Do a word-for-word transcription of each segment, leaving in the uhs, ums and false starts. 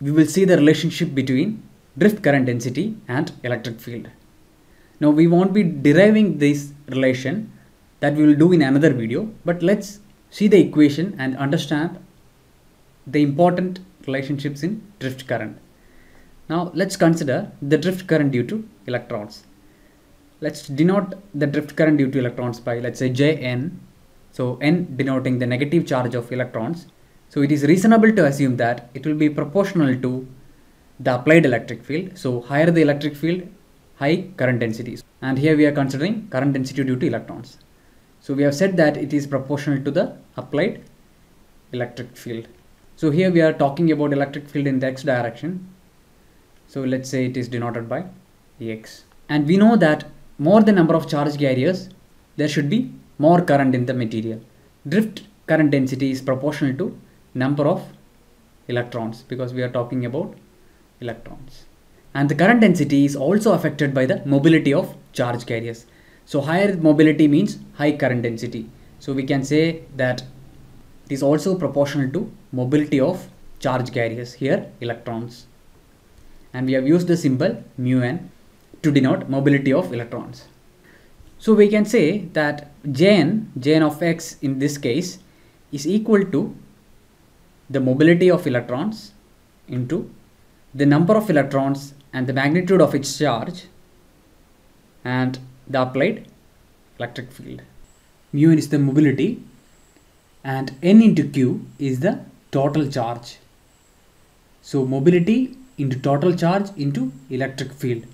we will see the relationship between drift current density and electric field. Now we won't be deriving this relation, that we will do in another video, but let's see the equation and understand the important relationships in drift current. Now let's consider the drift current due to electrons. Let's denote the drift current due to electrons by, let's say, J N. So N denoting the negative charge of electrons. So it is reasonable to assume that it will be proportional to the applied electric field. So higher the electric field, high current densities. And here we are considering current density due to electrons. So we have said that it is proportional to the applied electric field. So here we are talking about electric field in the x direction. So let's say it is denoted by E X. And we know that more the number of charge carriers, there should be more current in the material. Drift current density is proportional to number of electrons, because we are talking about electrons. And the current density is also affected by the mobility of charge carriers. So higher mobility means high current density. So we can say that it is also proportional to mobility of charge carriers, here electrons. And we have used the symbol mu n to denote mobility of electrons. So we can say that Jn, Jn of x in this case, is equal to the mobility of electrons into the number of electrons and the magnitude of its charge and the applied electric field. Mu n is the mobility and n into q is the total charge. So mobility into total charge into electric field.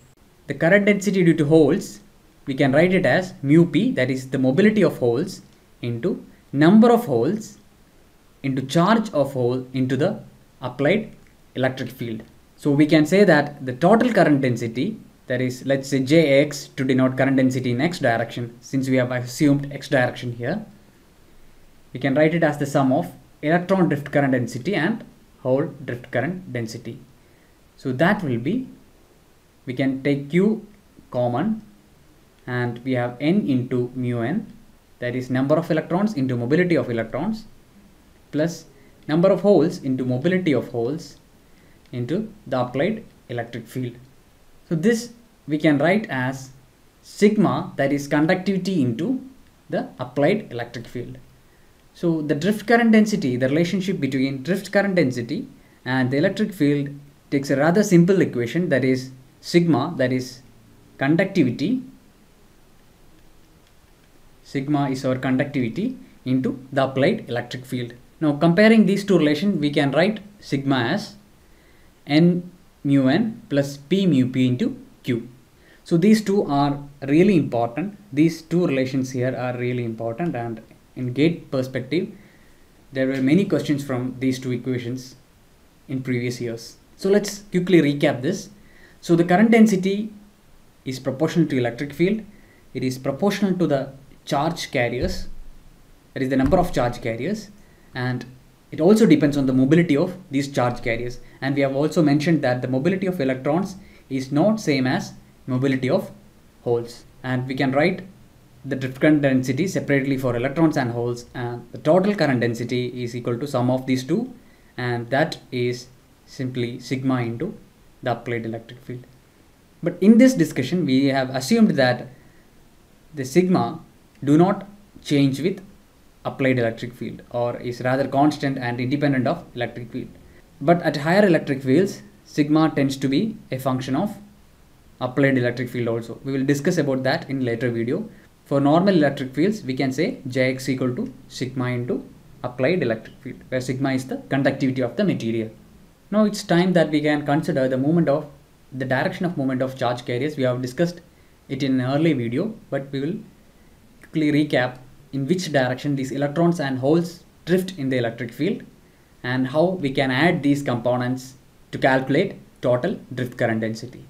The current density due to holes, we can write it as mu p, that is the mobility of holes into number of holes into charge of hole into the applied electric field. So we can say that the total current density, that is, let's say Jx to denote current density in x direction, since we have assumed x direction here, we can write it as the sum of electron drift current density and hole drift current density. So that will be, we can take q common, and we have n into mu n, that is number of electrons into mobility of electrons, plus number of holes into mobility of holes into the applied electric field. So this we can write as sigma, that is conductivity into the applied electric field. So the drift current density, the relationship between drift current density and the electric field, takes a rather simple equation, that is sigma, that is conductivity. Sigma is our conductivity into the applied electric field. Now comparing these two relations, we can write sigma as n mu n plus p mu p into q. So these two are really important. These two relations here are really important, and in GATE perspective, there were many questions from these two equations in previous years. So let's quickly recap this. So the current density is proportional to electric field. It is proportional to the charge carriers, that is the number of charge carriers, and it also depends on the mobility of these charge carriers. And we have also mentioned that the mobility of electrons is not same as mobility of holes. And we can write the drift current density separately for electrons and holes, and the total current density is equal to sum of these two, and that is simply sigma into the applied electric field. But in this discussion, we have assumed that the sigma do not change with applied electric field, or is rather constant and independent of electric field. But at higher electric fields, sigma tends to be a function of applied electric field also. We will discuss about that in later video. For normal electric fields, we can say Jx equal to sigma into applied electric field, where sigma is the conductivity of the material. Now it's time that we can consider the movement of the direction of movement of charge carriers. We have discussed it in an early video, but we will quickly recap in which direction these electrons and holes drift in the electric field, and how we can add these components to calculate total drift current density.